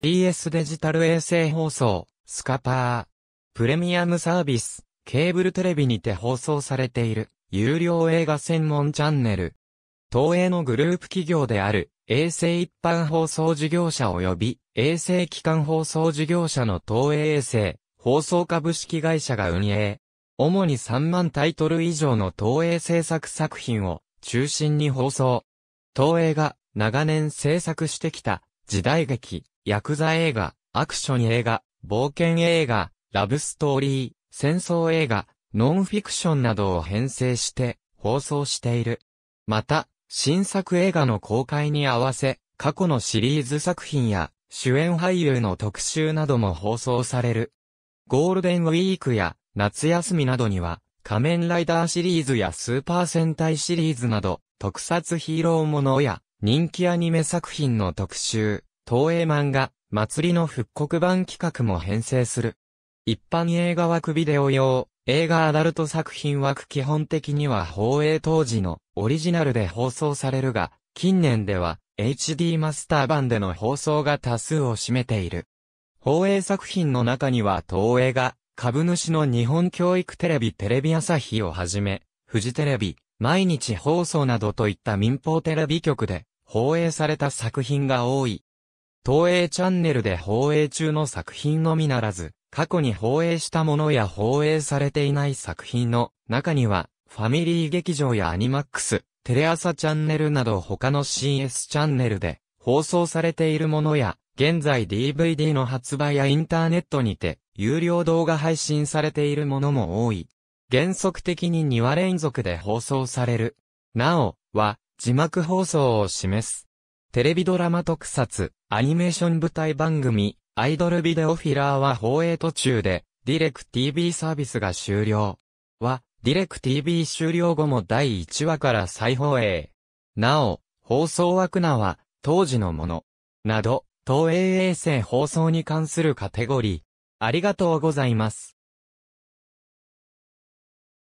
BS デジタル衛星放送、スカパー。プレミアムサービス、ケーブルテレビにて放送されている、有料映画専門チャンネル。東映のグループ企業である、衛星一般放送事業者及び、衛星基幹放送事業者の東映衛星、放送株式会社が運営。主に3万タイトル以上の東映制作作品を中心に放送。東映が長年制作してきた時代劇、ヤクザ映画、アクション映画、冒険映画、ラブストーリー、戦争映画、ノンフィクションなどを編成して放送している。また、新作映画の公開に合わせ、過去のシリーズ作品や主演俳優の特集なども放送される。ゴールデンウィークや夏休みなどには、仮面ライダーシリーズやスーパー戦隊シリーズなど、特撮ヒーローものや、人気アニメ作品の特集、東映漫画、祭りの復刻版企画も編成する。一般映画枠ビデオ用、映画アダルト作品枠基本的には放映当時のオリジナルで放送されるが、近年では HD マスター版での放送が多数を占めている。放映作品の中には東映が、株主の日本教育テレビ、テレビ朝日をはじめ、フジテレビ、毎日放送などといった民放テレビ局で放映された作品が多い。東映チャンネルで放映中の作品のみならず、過去に放映したものや放映されていない作品の中には、ファミリー劇場やアニマックス、テレ朝チャンネルなど他の CS チャンネルで放送されているものや、現在 DVD の発売やインターネットにて、有料動画配信されているものも多い。原則的に2話連続で放送される。なお、は、字幕放送を示す。テレビドラマ特撮、アニメーション舞台番組、アイドルビデオフィラーは放映途中で、DirecTV サービスが終了。は、DirecTV 終了後も第1話から再放映。なお、放送枠なは、当時のもの。など、東映衛星放送に関するカテゴリー。ありがとうございます。